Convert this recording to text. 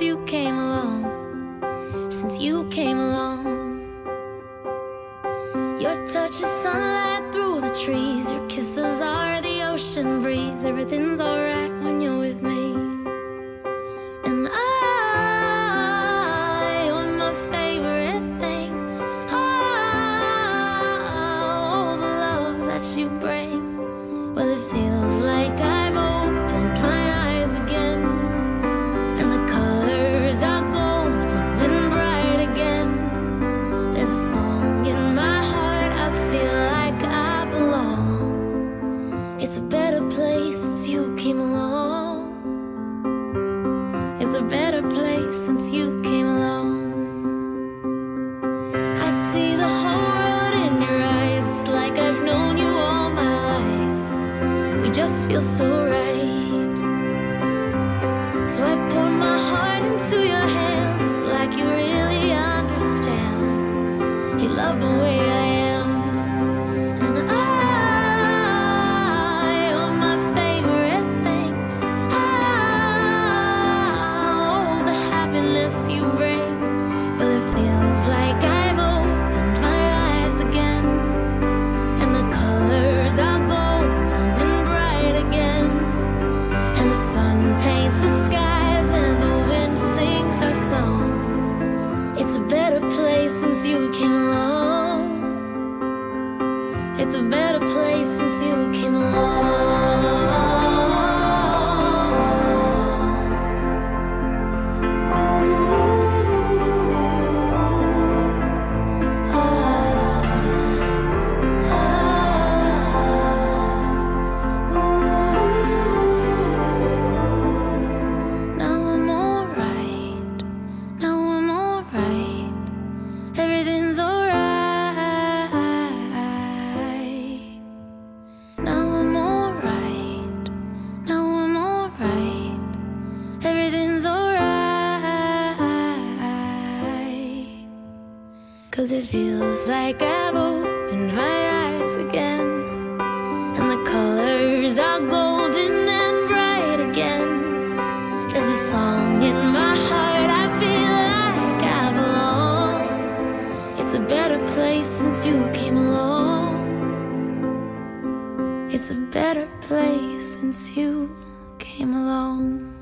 since you came along, since you came along. Your touch is sunlight through the trees, your kisses are the ocean breeze. Everything's alright when you're with me. And I, you're my favorite thing. Oh, the love that you bring. Well, it feels like I've opened my eyes again, and the colors are golden and bright again. There's a song in my heart, I feel like I belong. It's a better place since you came along. It's a better place since you came along. I see the whole world in your eyes. It's like I've known you all my life. We just feel so right. So I pour my heart into your hands. It's like you really understand. You love the way I am. And you're my favorite thing. Oh, the happiness you bring. Well, it feels like I've opened my eyes again, and the colors are golden and bright again, and the sun paints the skies and the wind sings our song. It's a better place since you came along. It's a better place since you came along. Now I'm alright. Now I'm alright. Everything's alright. Now I'm alright. Now I'm alright. Everything's alright. 'Cause it feels like I've opened my eyes again, and the colors are golden and bright again. There's a song in my heart, I feel like I belong. It's a better place since you came along. It's a better place since you came along.